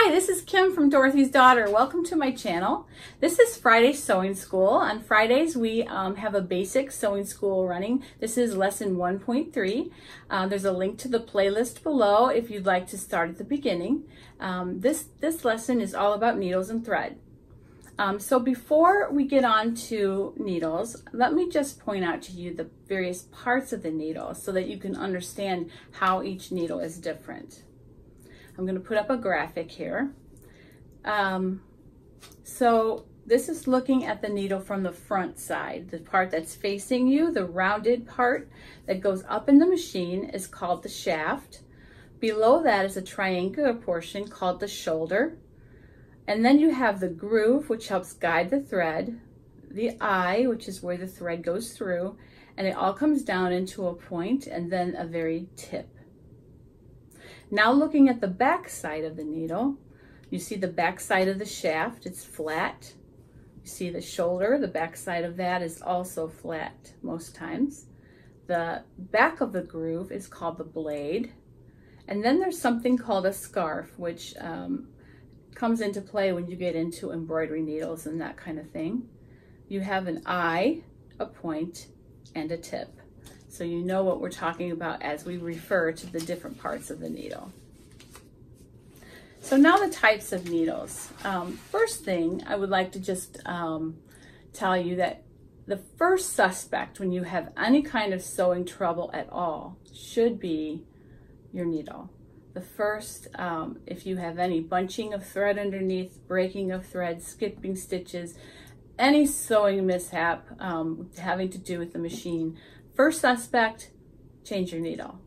Hi, this is Kim from Dorothy's Daughter. Welcome to my channel. This is Friday Sewing School. On Fridays, we have a basic sewing school running. This is lesson 1.3. There's a link to the playlist below if you'd like to start at the beginning. This lesson is all about needles and thread. So before we get on to needles, let me just point out to you the various parts of the needle so that you can understand how each needle is different. I'm going to put up a graphic here. So this is looking at the needle from the front side. The part that's facing you, the rounded part that goes up in the machine, is called the shaft. Below that is a triangular portion called the shoulder. And then you have the groove, which helps guide the thread, the eye, which is where the thread goes through, and it all comes down into a point and then a very tip. Now looking at the back side of the needle, you see the back side of the shaft, it's flat. You see the shoulder, the back side of that is also flat most times. The back of the groove is called the blade. And then there's something called a scarf, which comes into play when you get into embroidery needles and that kind of thing. You have an eye, a point, and a tip. So you know what we're talking about as we refer to the different parts of the needle. So now the types of needles. First thing, I would like to just tell you that the first suspect when you have any kind of sewing trouble at all should be your needle. The first, if you have any bunching of thread underneath, breaking of thread, skipping stitches, any sewing mishap having to do with the machine, first suspect, change your needle.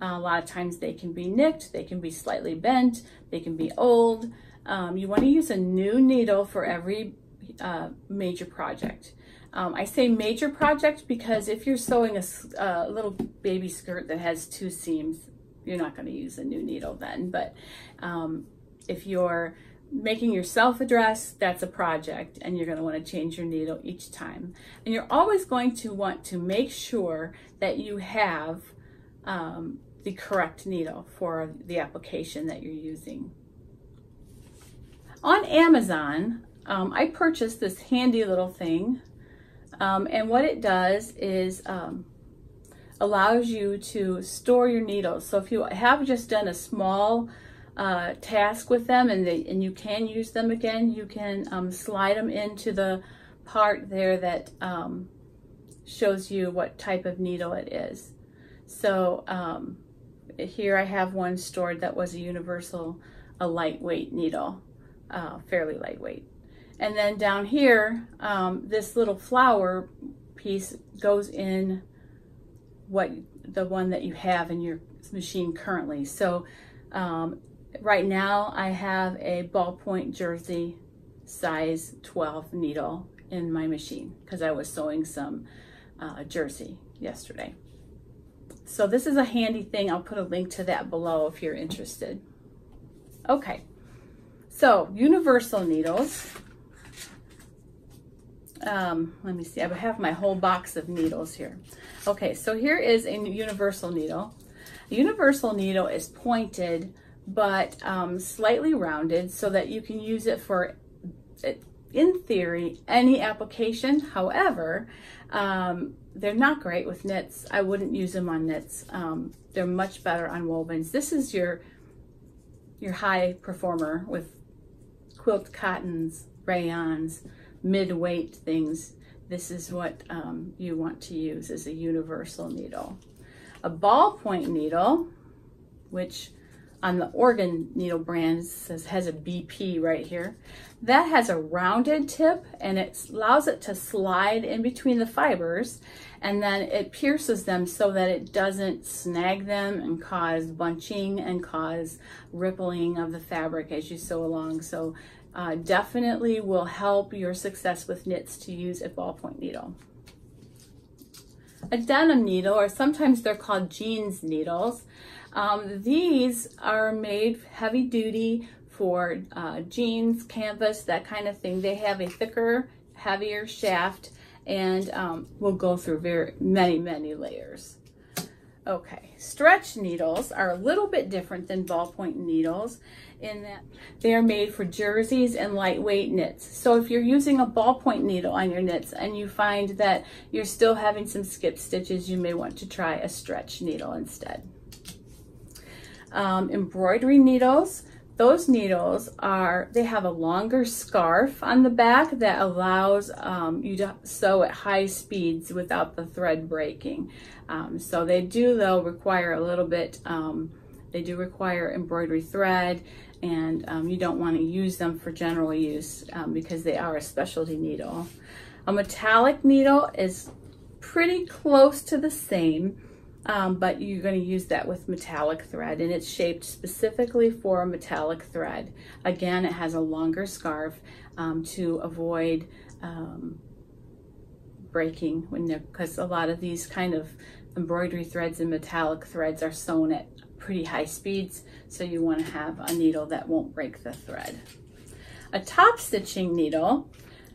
A lot of times they can be nicked, they can be slightly bent, they can be old. You want to use a new needle for every major project. I say major project because if you're sewing a little baby skirt that has two seams, you're not going to use a new needle then. But if you're making yourself a dress, that's a project, and you're going to want to change your needle each time. And you're always going to want to make sure that you have the correct needle for the application that you're using. On Amazon, I purchased this handy little thing, and what it does is allows you to store your needles. So if you have just done a small task with them and you can use them again, you can slide them into the part there that shows you what type of needle it is. So here I have one stored that was a universal, a lightweight needle, fairly lightweight. And then down here, this little flower piece goes in what the one that you have in your machine currently. So right now I have a ballpoint jersey size 12 needle in my machine because I was sewing some jersey yesterday. So this is a handy thing. I'll put a link to that below if you're interested. Okay, so universal needles. Let me see, I have my whole box of needles here. Okay, so here is a universal needle. The universal needle is pointed but slightly rounded so that you can use it for, in theory, any application. However, they're not great with knits. I wouldn't use them on knits. They're much better on wovens. This is your high performer with quilt cottons, rayons, mid-weight things. This is what you want to use as a universal needle. A ballpoint needle, which on the Organ needle brand says, has a BP right here, that has a rounded tip and it allows it to slide in between the fibers, and then it pierces them so that it doesn't snag them and cause bunching and cause rippling of the fabric as you sew along. So definitely will help your success with knits to use a ballpoint needle. A denim needle, or sometimes they're called jeans needles. These are made heavy duty for jeans, canvas, that kind of thing. They have a thicker, heavier shaft and will go through many layers. Okay, stretch needles are a little bit different than ballpoint needles in that they are made for jerseys and lightweight knits. So if you're using a ballpoint needle on your knits and you find that you're still having some skip stitches, you may want to try a stretch needle instead. Embroidery needles. Those needles are, they have a longer scarf on the back that allows you to sew at high speeds without the thread breaking. So they do though require a little bit, they do require embroidery thread, and you don't want to use them for general use because they are a specialty needle. A metallic needle is pretty close to the same. But you're going to use that with metallic thread, and it's shaped specifically for a metallic thread. Again, it has a longer scarf to avoid breaking when they're, because a lot of these kind of embroidery threads and metallic threads are sewn at pretty high speeds, so you want to have a needle that won't break the thread. A top stitching needle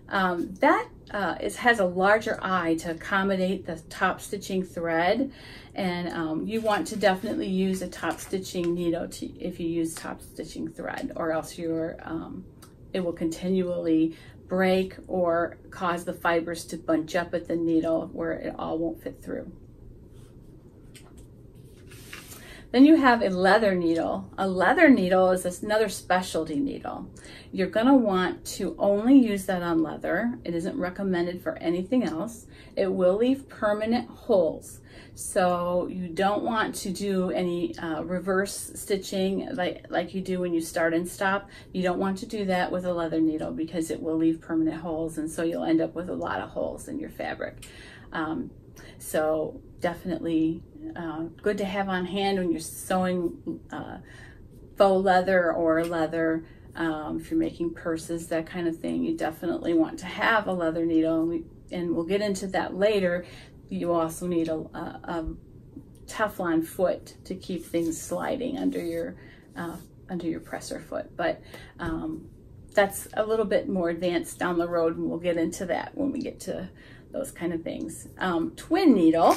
has a larger eye to accommodate the top stitching thread, and you want to definitely use a top stitching needle if you use top stitching thread, or else it will continually break or cause the fibers to bunch up at the needle where it all won't fit through. Then you have a leather needle. A leather needle is another specialty needle. You're gonna want to only use that on leather. It isn't recommended for anything else. It will leave permanent holes. So you don't want to do any reverse stitching like you do when you start and stop. You don't want to do that with a leather needle because it will leave permanent holes, and so you'll end up with a lot of holes in your fabric. So definitely good to have on hand when you're sewing faux leather or leather. If you're making purses, that kind of thing, you definitely want to have a leather needle, and we'll get into that later. You also need a Teflon foot to keep things sliding under your presser foot, but that's a little bit more advanced down the road, and we'll get into that when we get to those kind of things. Twin needle.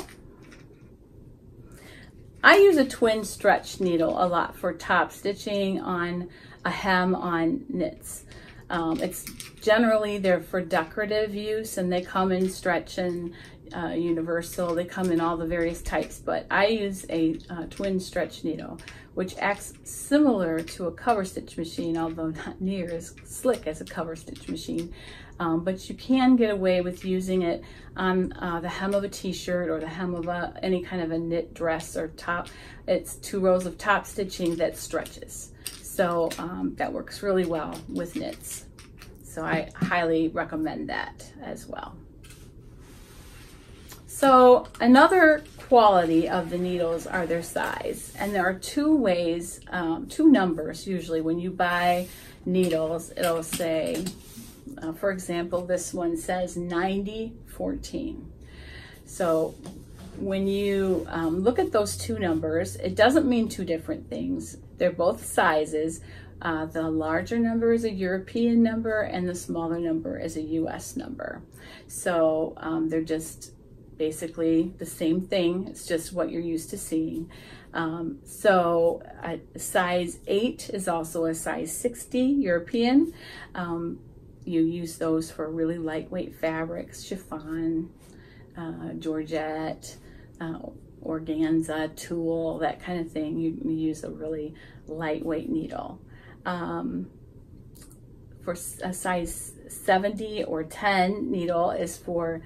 I use a twin stretch needle a lot for top stitching on a hem on knits. It's generally, they're for decorative use, and they come in stretch and universal. They come in all the various types, but I use a twin stretch needle, which acts similar to a cover stitch machine, although not near as slick as a cover stitch machine. But you can get away with using it on the hem of a t-shirt or the hem of any kind of a knit dress or top. It's 2 rows of top stitching that stretches. So that works really well with knits. So I highly recommend that as well. So another quality of the needles are their size. And there are 2 ways, 2 numbers usually when you buy needles. It'll say, for example, this one says 9014. So when you look at those 2 numbers, it doesn't mean 2 different things. They're both sizes. The larger number is a European number, and the smaller number is a US number. So they're just basically the same thing. It's just what you're used to seeing. So size 8 is also a size 60 European. You use those for really lightweight fabrics, chiffon, georgette, organza, tulle, that kind of thing. You use a really lightweight needle. For a size 70 or 10 needle is for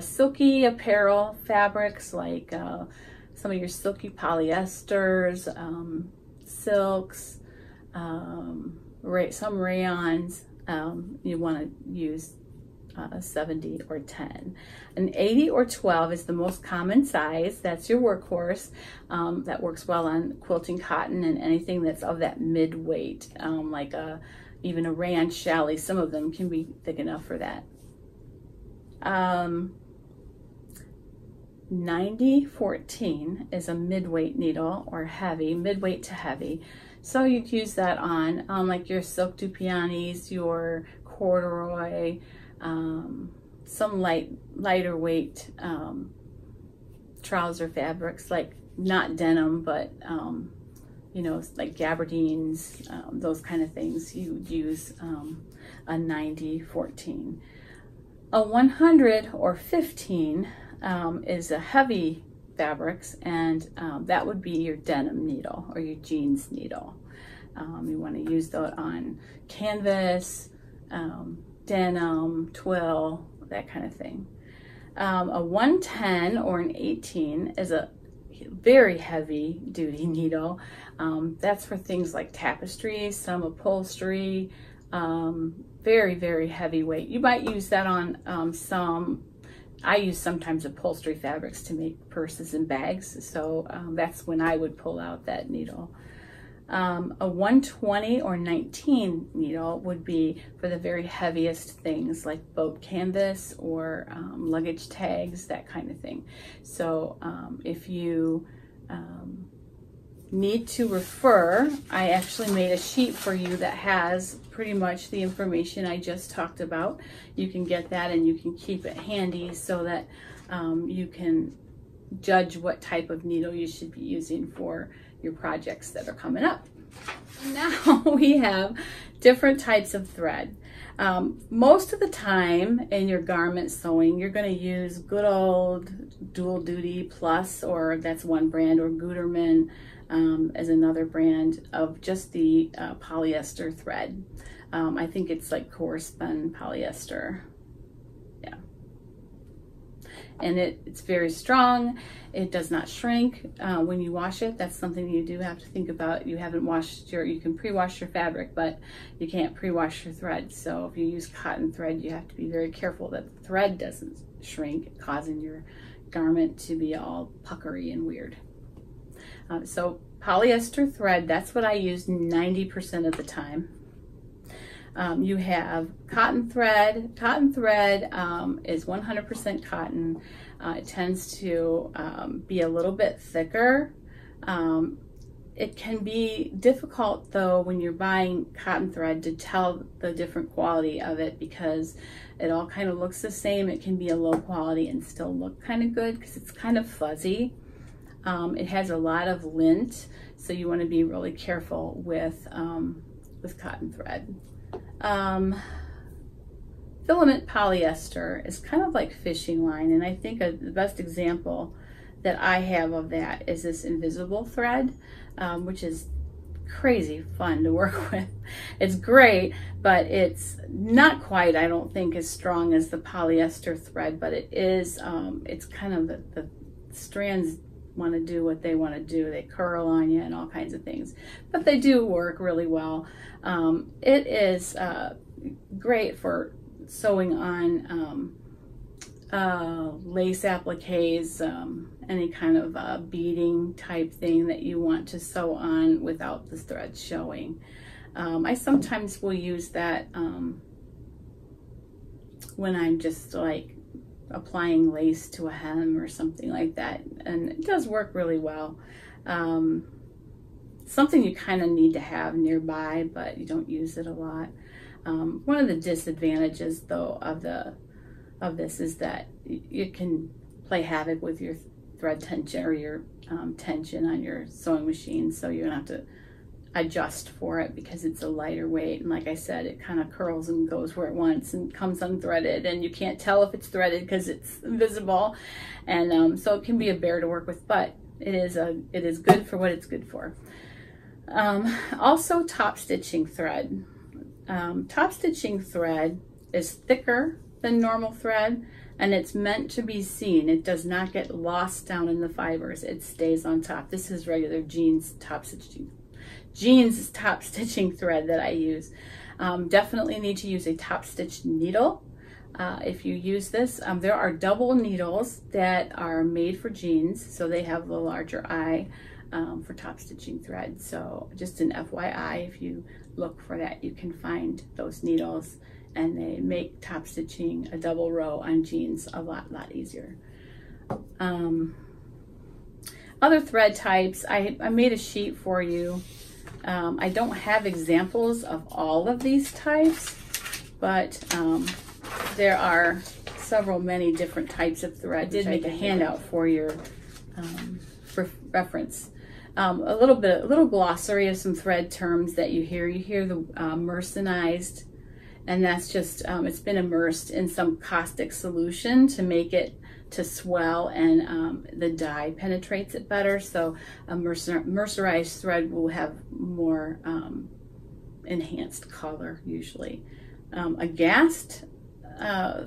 silky apparel fabrics, like some of your silky polyesters, silks, some rayons. You want to use a 70 or 10. An 80 or 12 is the most common size. That's your workhorse. That works well on quilting cotton and anything that's of that mid-weight, like even a rayon chally. Some of them can be thick enough for that. 9014 is a mid-weight needle, or heavy, mid-weight to heavy. So you'd use that on like your silk dupianis, your corduroy, some lighter weight trouser fabrics like not denim, but you know, like gabardines, those kind of things, you would use a 90/14. A 100 or 15 is a heavy fabrics, and that would be your denim needle or your jeans needle. You want to use that on canvas, denim, twill, that kind of thing. A 110 or an 18 is a very heavy duty needle. That's for things like tapestry, some upholstery, very, very heavyweight. You might use that on I use sometimes upholstery fabrics to make purses and bags, so that's when I would pull out that needle. A 120 or 19 needle would be for the very heaviest things like boat canvas or luggage tags, that kind of thing. So if you need to refer, I actually made a sheet for you that has pretty much the information I just talked about. You can get that and you can keep it handy so that you can judge what type of needle you should be using for your projects that are coming up. Now we have different types of thread. Most of the time in your garment sewing, you're going to use good old Dual Duty Plus, or that's one brand, or Gutermann as another brand, of just the polyester thread. I think it's like core spun polyester. And it's very strong. It does not shrink when you wash it. That's something you do have to think about. You haven't washed your, you can pre-wash your fabric, but you can't pre-wash your thread. So if you use cotton thread, you have to be very careful that the thread doesn't shrink, causing your garment to be all puckery and weird. So polyester thread, that's what I use 90% of the time. You have cotton thread. Cotton thread is 100% cotton. It tends to be a little bit thicker. It can be difficult though when you're buying cotton thread to tell the different quality of it, because it all kind of looks the same. It can be a low quality and still look kind of good because it's kind of fuzzy. It has a lot of lint, so you want to be really careful with cotton thread. Filament polyester is kind of like fishing line, and I think the best example that I have of that is this invisible thread, which is crazy fun to work with. It's great, but it's not quite, I don't think, as strong as the polyester thread, but it is, it's kind of the strands want to do what they want to do. They curl on you and all kinds of things, but they do work really well. It is great for sewing on lace appliques, any kind of beading type thing that you want to sew on without the thread showing. I sometimes will use that when I'm just like applying lace to a hem or something like that, and it does work really well. Something you kind of need to have nearby, but you don't use it a lot. One of the disadvantages though of this is that you can play havoc with your thread tension or your tension on your sewing machine, so you don't have to adjust for it because it's a lighter weight, and like I said, it kind of curls and goes where it wants and comes unthreaded, and you can't tell if it's threaded because it's invisible, and so it can be a bear to work with, but it is good for what it's good for. Also top stitching thread. Top stitching thread is thicker than normal thread, and it's meant to be seen. It does not get lost down in the fibers. It stays on top. This is regular jeans top stitching. Jeans top stitching thread that I use. Definitely need to use a top stitch needle if you use this. There are double needles that are made for jeans, so they have the larger eye for top stitching thread. So just an FYI, if you look for that, you can find those needles, and they make top stitching a double row on jeans a lot easier. Other thread types, I made a sheet for you. I don't have examples of all of these types, but there are several, many different types of thread. I did make a handout for your for reference. A little glossary of some thread terms that you hear. You hear the mercenized, and that's just, it's been immersed in some caustic solution to make it to swell, and the dye penetrates it better. So a mercerized thread will have more enhanced color usually. A gassed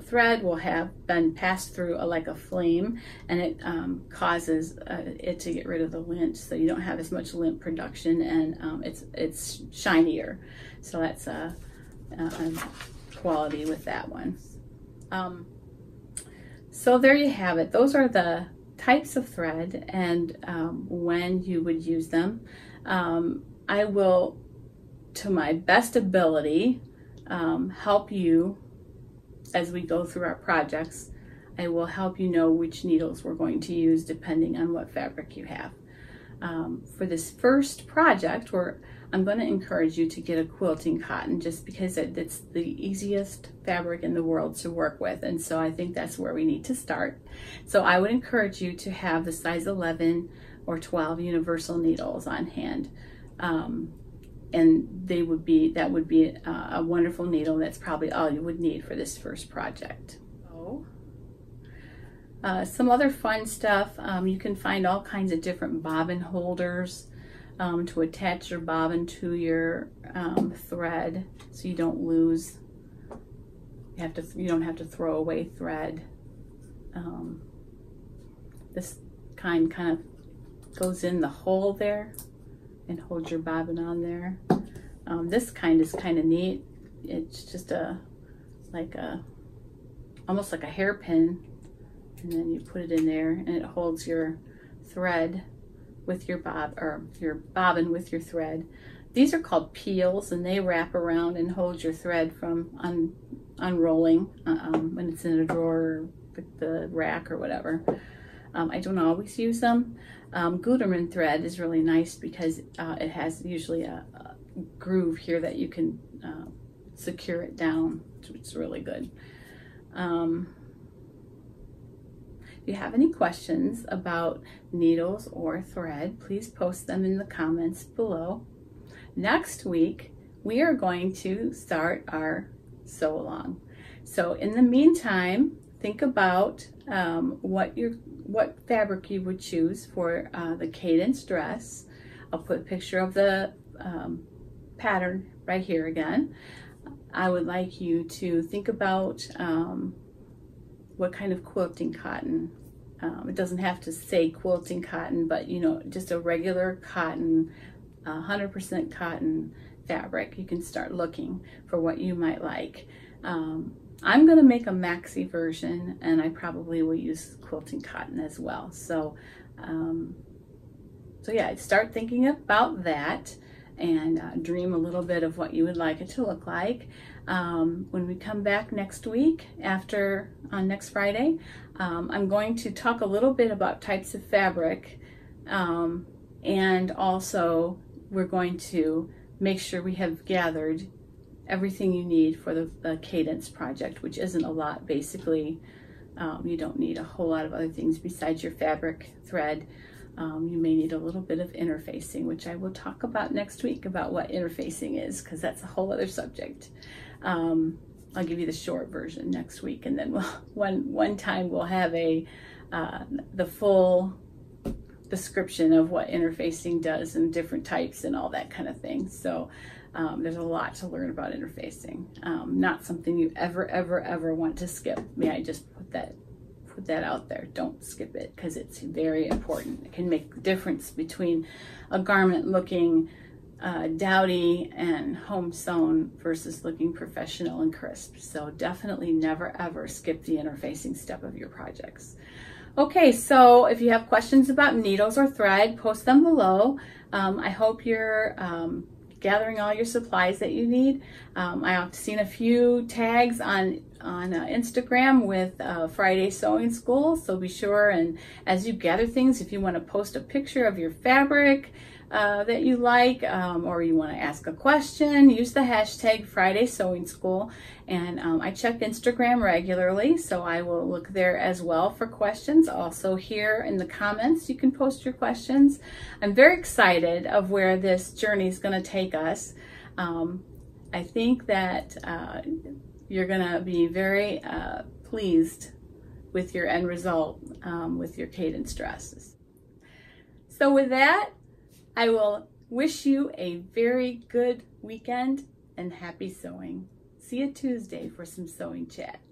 thread will have been passed through like a flame, and it causes it to get rid of the lint, so you don't have as much lint production, and it's shinier. So that's a quality with that one. So there you have it. Those are the types of thread and when you would use them. I will, to my best ability, help you as we go through our projects. I will help you know which needles we're going to use depending on what fabric you have. For this first project, I'm going to encourage you to get a quilting cotton, just because it's the easiest fabric in the world to work with, and so I think that's where we need to start. So I would encourage you to have the size 11 or 12 universal needles on hand. And that would be a wonderful needle. That's probably all you would need for this first project. Some other fun stuff, you can find all kinds of different bobbin holders to attach your bobbin to your thread, so you don't lose. You don't have to throw away thread. This kind of goes in the hole there and hold your bobbin on there. This kind is kind of neat. It's just almost like a hairpin, and then you put it in there, and it holds your thread with your bobbin with your thread. These are called peels, and they wrap around and hold your thread from unrolling when it's in a drawer or the rack or whatever. I don't always use them. Gutermann thread is really nice because it has usually a groove here that you can secure it down, which is really good. If you have any questions about needles or thread, please post them in the comments below. Next week, we are going to start our sew along. So in the meantime, think about what fabric you would choose for the cadence dress. I'll put a picture of the pattern right here again. I would like you to think about what kind of quilting cotton. It doesn't have to say quilting cotton, but just a regular cotton, 100% cotton fabric. You can start looking for what you might like. I'm going to make a maxi version, and I probably will use quilting cotton as well. So, yeah, start thinking about that, and dream a little bit of what you would like it to look like. When we come back next week, on next Friday, I'm going to talk a little bit about types of fabric, and also we're going to make sure we have gathered everything you need for the cadence project, which isn't a lot. Basically, you don't need a whole lot of other things besides your fabric, thread. You may need a little bit of interfacing, which I will talk about next week, about what interfacing is, because that's a whole other subject. I'll give you the short version next week, and then one time we'll have the full description of what interfacing does and different types and all that kind of thing. So. There's a lot to learn about interfacing. Not something you ever want to skip. May I just put that out there? Don't skip it, because it's very important. It can make the difference between a garment looking dowdy and home sewn versus looking professional and crisp. So definitely never ever skip the interfacing step of your projects. Okay, so if you have questions about needles or thread, post them below. I hope you're gathering all your supplies that you need. I've seen a few tags on on Instagram with Friday Sewing School, so be sure, and as you gather things, if you want to post a picture of your fabric that you like, or you want to ask a question, use the hashtag Friday Sewing School. And I check Instagram regularly, so I will look there as well for questions. Also here in the comments, you can post your questions. I'm very excited of where this journey is going to take us. I think that you're going to be very pleased with your end result with your Cadence dresses. So with that, I will wish you a very good weekend and happy sewing. See you Tuesday for some sewing chat.